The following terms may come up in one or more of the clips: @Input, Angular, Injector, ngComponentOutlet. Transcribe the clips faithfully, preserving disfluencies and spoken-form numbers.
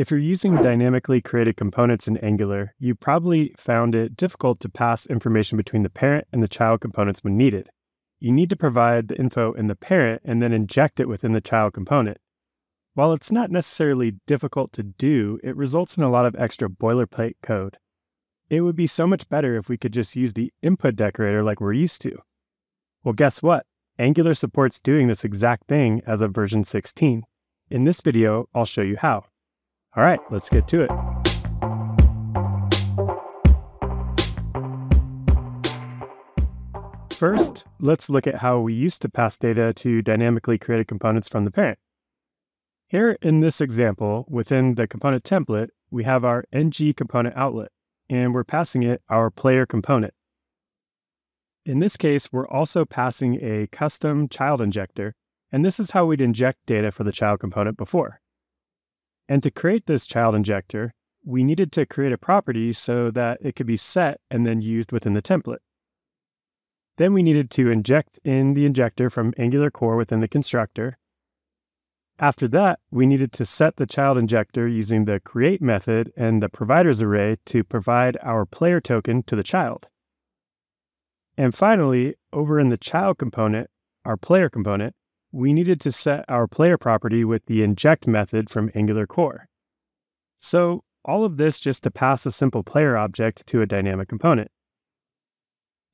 If you're using dynamically created components in Angular, you probably found it difficult to pass information between the parent and the child components when needed. You need to provide the info in the parent and then inject it within the child component. While it's not necessarily difficult to do, it results in a lot of extra boilerplate code. It would be so much better if we could just use the input decorator like we're used to. Well, guess what? Angular supports doing this exact thing as of version sixteen. In this video, I'll show you how. All right, let's get to it. First, let's look at how we used to pass data to dynamically created components from the parent. Here in this example, within the component template, we have our ngComponentOutlet, and we're passing it our player component. In this case, we're also passing a custom child injector, and this is how we'd inject data for the child component before. And to create this child injector, we needed to create a property so that it could be set and then used within the template. Then we needed to inject in the injector from Angular core within the constructor. After that, we needed to set the child injector using the create method and the providers array to provide our player token to the child. And finally, over in the child component, our player component, we needed to set our player property with the inject method from Angular core. So all of this just to pass a simple player object to a dynamic component.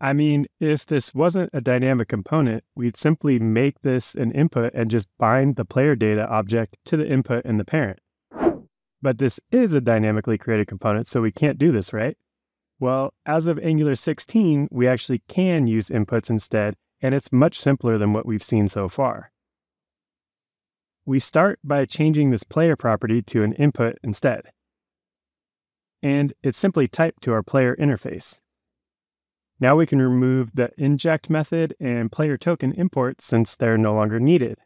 I mean, if this wasn't a dynamic component, we'd simply make this an input and just bind the player data object to the input and the parent. But this is a dynamically created component, so we can't do this, right? Well, as of Angular sixteen, we actually can use inputs instead, and it's much simpler than what we've seen so far. We start by changing this player property to an input instead. And it's simply typed to our player interface. Now we can remove the inject method and player token imports since they're no longer needed.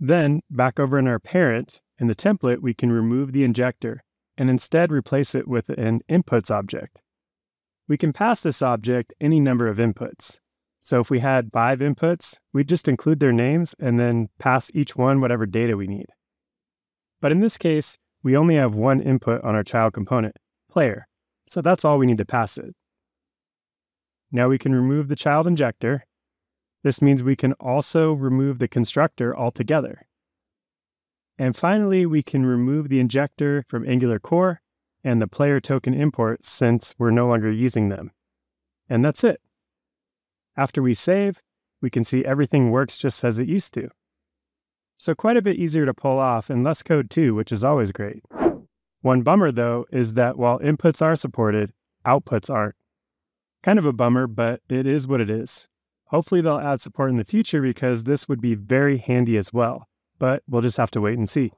Then, back over in our parent, in the template, we can remove the injector and instead replace it with an inputs object. We can pass this object any number of inputs. So if we had five inputs, we'd just include their names and then pass each one whatever data we need. But in this case, we only have one input on our child component, player, so that's all we need to pass it. Now we can remove the child injector. This means we can also remove the constructor altogether. And finally, we can remove the injector from Angular core and the player token imports since we're no longer using them. And that's it. After we save, we can see everything works just as it used to. So quite a bit easier to pull off and less code too, which is always great. One bummer though is that while inputs are supported, outputs aren't. Kind of a bummer, but it is what it is. Hopefully they'll add support in the future because this would be very handy as well. But we'll just have to wait and see.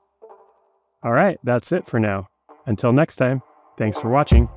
All right, that's it for now. Until next time, thanks for watching.